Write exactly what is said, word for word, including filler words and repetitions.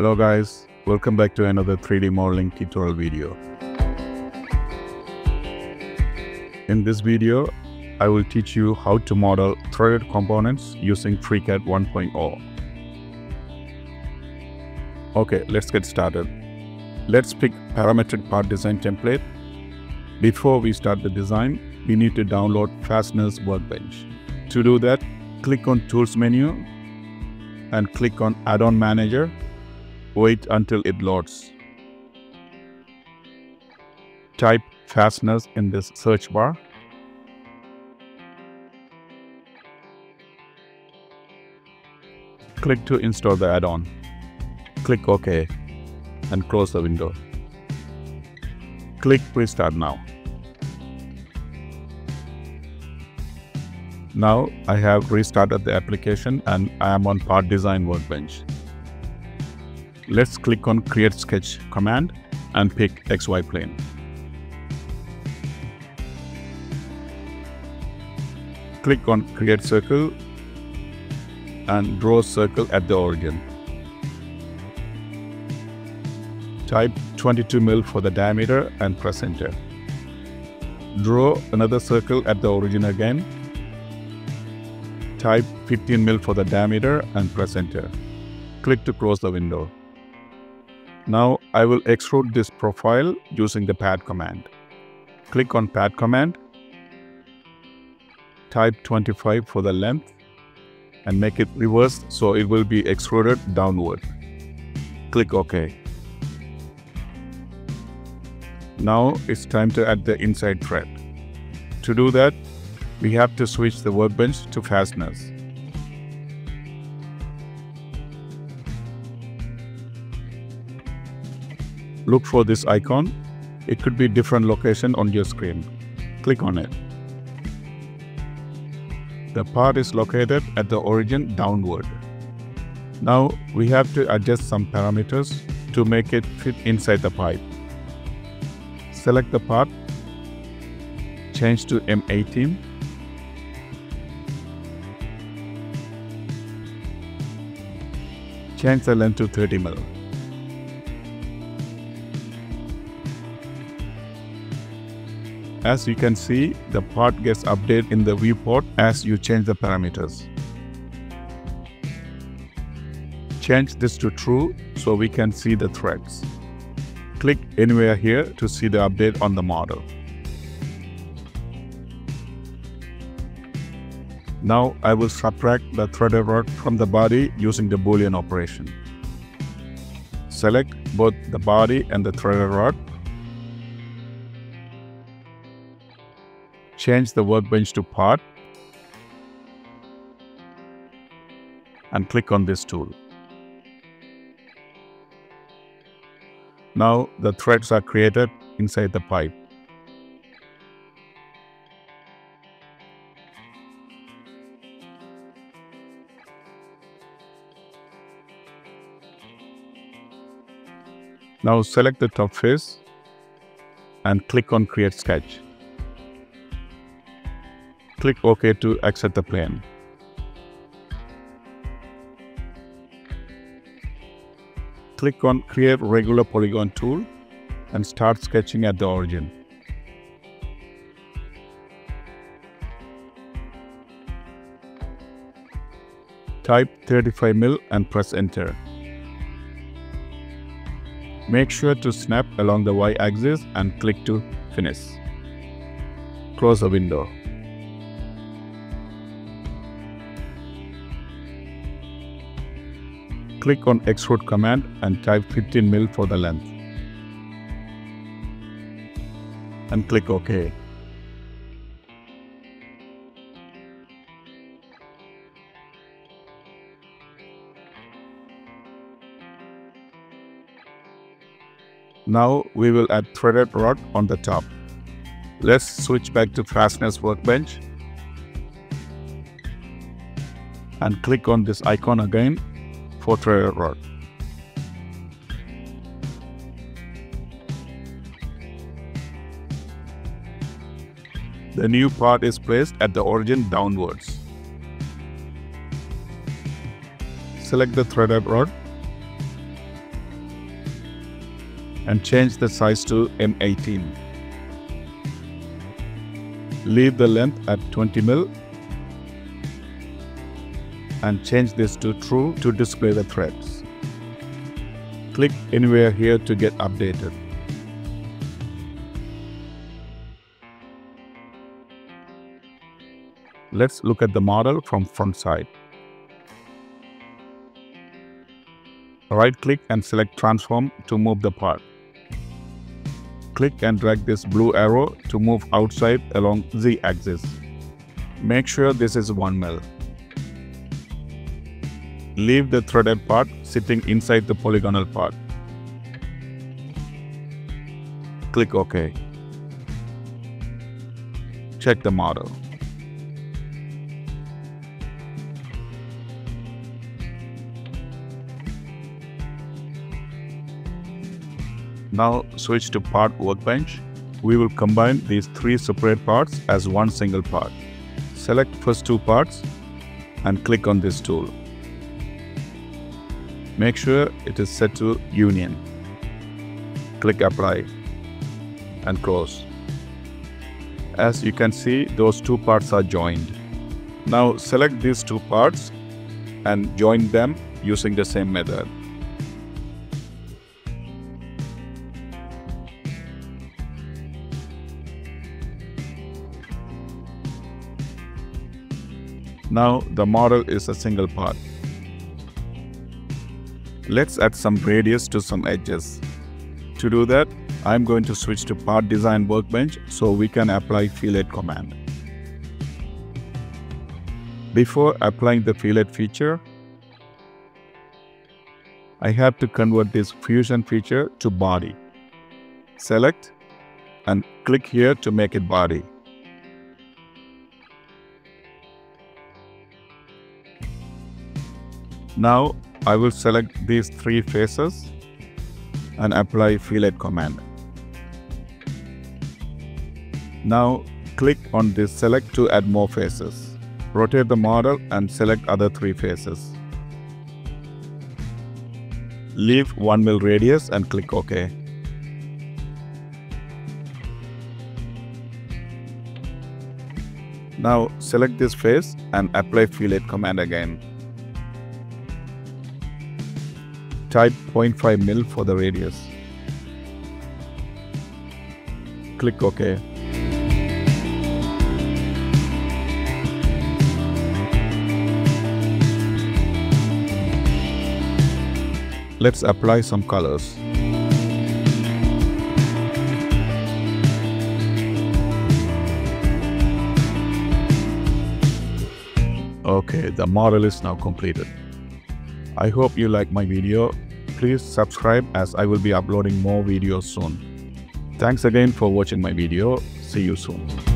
Hello guys, welcome back to another three D modeling tutorial video. In this video, I will teach you how to model threaded components using FreeCAD one point oh. Okay, let's get started. Let's pick Parametric Part Design Template. Before we start the design, we need to download Fasteners Workbench. To do that, click on Tools menu and click on Add-on Manager. Wait until it loads. Type fasteners in this search bar. Click to install the add-on. Click OK and close the window. Click Restart Now. Now I have restarted the application and I am on Part Design Workbench. Let's click on Create Sketch command and pick X Y Plane. Click on Create Circle and draw a circle at the origin. Type twenty-two millimeters for the diameter and press enter. Draw another circle at the origin again. Type fifteen millimeters for the diameter and press enter. Click to close the window. Now I will extrude this profile using the Pad command. Click on Pad command, type twenty-five for the length and make it reversed so it will be extruded downward. Click OK. Now it's time to add the inside thread. To do that, we have to switch the workbench to fasteners. Look for this icon. It could be different location on your screen. Click on it. The part is located at the origin downward. Now we have to adjust some parameters to make it fit inside the pipe. Select the part, change to M eighteen. Change the length to thirty millimeters. As you can see, the part gets updated in the viewport as you change the parameters. Change this to true so we can see the threads. Click anywhere here to see the update on the model. Now I will subtract the threaded rod from the body using the Boolean operation. Select both the body and the threaded rod. Change the workbench to part and click on this tool. Now the threads are created inside the pipe. Now select the top face and click on Create Sketch. Click OK to accept the plane. Click on Create Regular Polygon tool and start sketching at the origin. Type thirty-five millimeters and press enter. Make sure to snap along the Y-axis and click to finish. Close the window. Click on Extrude command and type fifteen millimeters for the length. And click OK. Now we will add threaded rod on the top. Let's switch back to Fasteners Workbench and click on this icon again for threaded rod. The new part is placed at the origin downwards. Select the threaded rod and change the size to M eighteen. Leave the length at twenty millimeters and change this to true to display the threads. Click anywhere here to get updated. Let's look at the model from front side. Right-click and select Transform to move the part. Click and drag this blue arrow to move outside along Z-axis. Make sure this is one millimeter. Leave the threaded part sitting inside the polygonal part. Click OK. Check the model. Now switch to Part Workbench. We will combine these three separate parts as one single part. Select first two parts and click on this tool. Make sure it is set to Union. Click Apply and Close. As you can see, those two parts are joined. Now select these two parts and join them using the same method. Now the model is a single part. Let's add some radius to some edges. To do that, I'm going to switch to Part Design Workbench so we can apply Fillet command. Before applying the Fillet feature, I have to convert this Fusion feature to body. Select and click here to make it body. Now, I will select these three faces and apply Fillet command. Now, click on this Select to add more faces. Rotate the model and select other three faces. Leave one millimeter radius and click OK. Now, select this face and apply Fillet command again. Type zero point five millimeters for the radius. Click OK. Let's apply some colors. Okay, the model is now completed. I hope you like my video. Please subscribe as I will be uploading more videos soon. Thanks again for watching my video. See you soon.